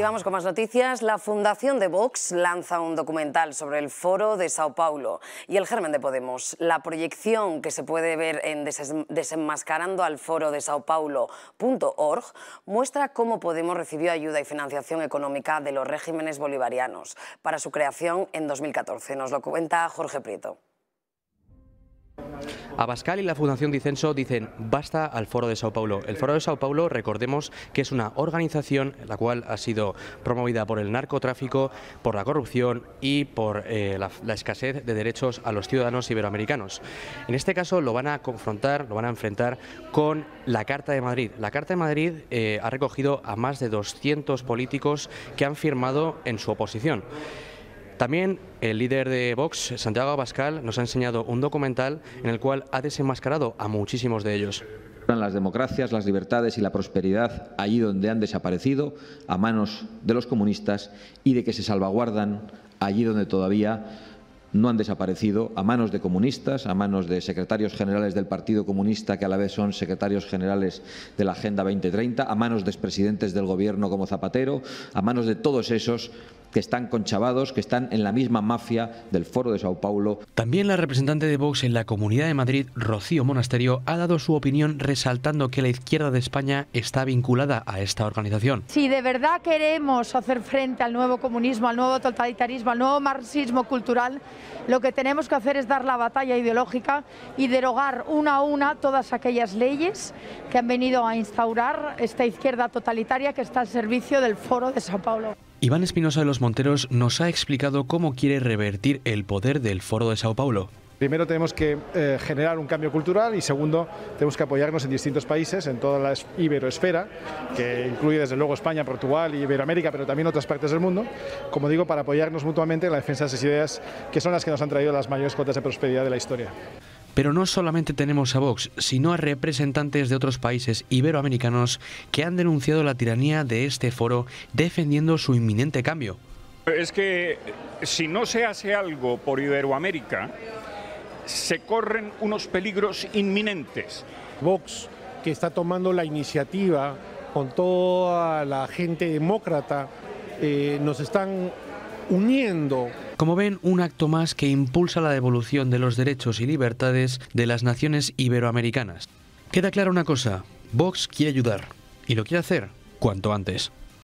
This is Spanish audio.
Y vamos con más noticias. La Fundación de Vox lanza un documental sobre el Foro de Sao Paulo y el germen de Podemos. La proyección que se puede ver en desenmascarando al Foro de Sao Paulo.org muestra cómo Podemos recibió ayuda y financiación económica de los regímenes bolivarianos para su creación en 2014. Nos lo cuenta Jorge Prieto. Abascal y la Fundación Disenso dicen basta al Foro de Sao Paulo. El Foro de Sao Paulo, recordemos que es una organización la cual ha sido promovida por el narcotráfico, por la corrupción y por la escasez de derechos a los ciudadanos iberoamericanos. En este caso lo van a confrontar, lo van a enfrentar con la Carta de Madrid. La Carta de Madrid ha recogido a más de 200 políticos que han firmado en su oposición. También el líder de Vox, Santiago Abascal, nos ha enseñado un documental en el cual ha desenmascarado a muchísimos de ellos. Las democracias, las libertades y la prosperidad allí donde han desaparecido a manos de los comunistas y de que se salvaguardan allí donde todavía no han desaparecido a manos de comunistas, a manos de secretarios generales del Partido Comunista que a la vez son secretarios generales de la Agenda 2030, a manos de expresidentes del gobierno como Zapatero, a manos de todos esos que están conchavados, que están en la misma mafia del Foro de Sao Paulo. También la representante de Vox en la Comunidad de Madrid, Rocío Monasterio, ha dado su opinión resaltando que la izquierda de España está vinculada a esta organización. Si de verdad queremos hacer frente al nuevo comunismo, al nuevo totalitarismo, al nuevo marxismo cultural, lo que tenemos que hacer es dar la batalla ideológica y derogar una a una todas aquellas leyes que han venido a instaurar esta izquierda totalitaria que está al servicio del Foro de Sao Paulo. Iván Espinosa de los Monteros nos ha explicado cómo quiere revertir el poder del Foro de Sao Paulo. Primero tenemos que generar un cambio cultural y segundo tenemos que apoyarnos en distintos países, en toda la iberoesfera, que incluye desde luego España, Portugal, Iberoamérica, pero también otras partes del mundo, como digo, para apoyarnos mutuamente en la defensa de esas ideas que son las que nos han traído las mayores cuotas de prosperidad de la historia. Pero no solamente tenemos a Vox, sino a representantes de otros países iberoamericanos que han denunciado la tiranía de este foro defendiendo su inminente cambio. Es que si no se hace algo por Iberoamérica, se corren unos peligros inminentes. Vox, que está tomando la iniciativa con toda la gente demócrata, nos están uniendo. Como ven, un acto más que impulsa la devolución de los derechos y libertades de las naciones iberoamericanas. Queda clara una cosa, Vox quiere ayudar y lo quiere hacer cuanto antes.